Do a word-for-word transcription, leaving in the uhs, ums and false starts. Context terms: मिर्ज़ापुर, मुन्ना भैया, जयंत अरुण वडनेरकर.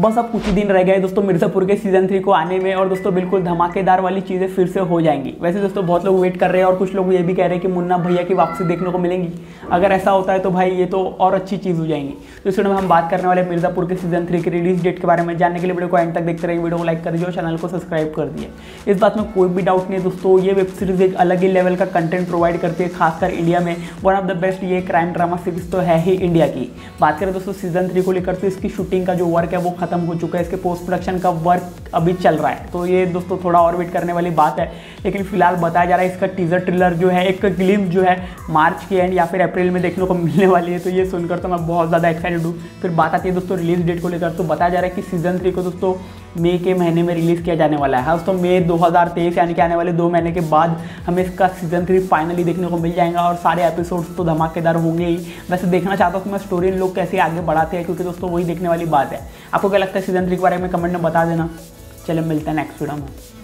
बस अब कुछ ही दिन रह गए दोस्तों मिर्ज़ापुर के सीजन थ्री को आने में और दोस्तों बिल्कुल धमाकेदार वाली चीज़ें फिर से हो जाएंगी। वैसे दोस्तों बहुत लोग वेट कर रहे हैं और कुछ लोग ये भी कह रहे हैं कि मुन्ना भैया की वापसी देखने को मिलेंगी। अगर ऐसा होता है तो भाई ये तो और अच्छी चीज़ हो जाएंगी। तो इस वीडियो में हम बात करने वाले मिर्ज़ापुर के सीजन थ्री की रिलीज डेट के बारे में। जानने के लिए वीडियो को एंड तक देखते रहिए, वीडियो को लाइक कर दीजिए और चैनल को सब्सक्राइब कर दिए। इस बात में कोई भी डाउट नहीं है दोस्तों, ये वेब सीरीज़ एक अलग ही लेवल का कंटेंट प्रोवाइड करती है, खासकर इंडिया में वन ऑफ द बेस्ट ये क्राइम ड्रामा सीरीज तो है ही इंडिया की। बात करें दोस्तों सीजन थ्री को लेकर तो इसकी शूटिंग का जो वर्क है वो खत्म हो चुका है, इसके पोस्ट प्रोडक्शन का वर्क अभी चल रहा है। तो ये दोस्तों थोड़ा और वेट करने वाली बात है, लेकिन फिलहाल बताया जा रहा है इसका टीजर ट्रेलर जो है एक ग्लिम्स जो है मार्च के एंड या फिर अप्रैल में देखने को मिलने वाली है। तो ये सुनकर तो मैं बहुत ज़्यादा एक्साइटेड हूँ। फिर बात आती है दोस्तों रिलीज डेट को लेकर, तो बताया जा रहा है कि सीजन थ्री को दोस्तों मई के महीने में रिलीज़ किया जाने वाला है। हाँ दोस्तों मई दो हज़ार तेईस यानी कि आने वाले दो महीने के बाद हमें इसका सीजन थ्री फाइनली देखने को मिल जाएगा और सारे एपिसोड्स तो धमाकेदार होंगे ही। वैसे देखना चाहता हूँ कि मैं स्टोरी इन लोग कैसे आगे बढ़ाते हैं, क्योंकि दोस्तों वही देखने वाली बात है। आपको क्या लगता है सीजन थ्री के बारे में, कमेंट में बता देना। चलो मिलते हैं नेक्स्ट वीडियो में।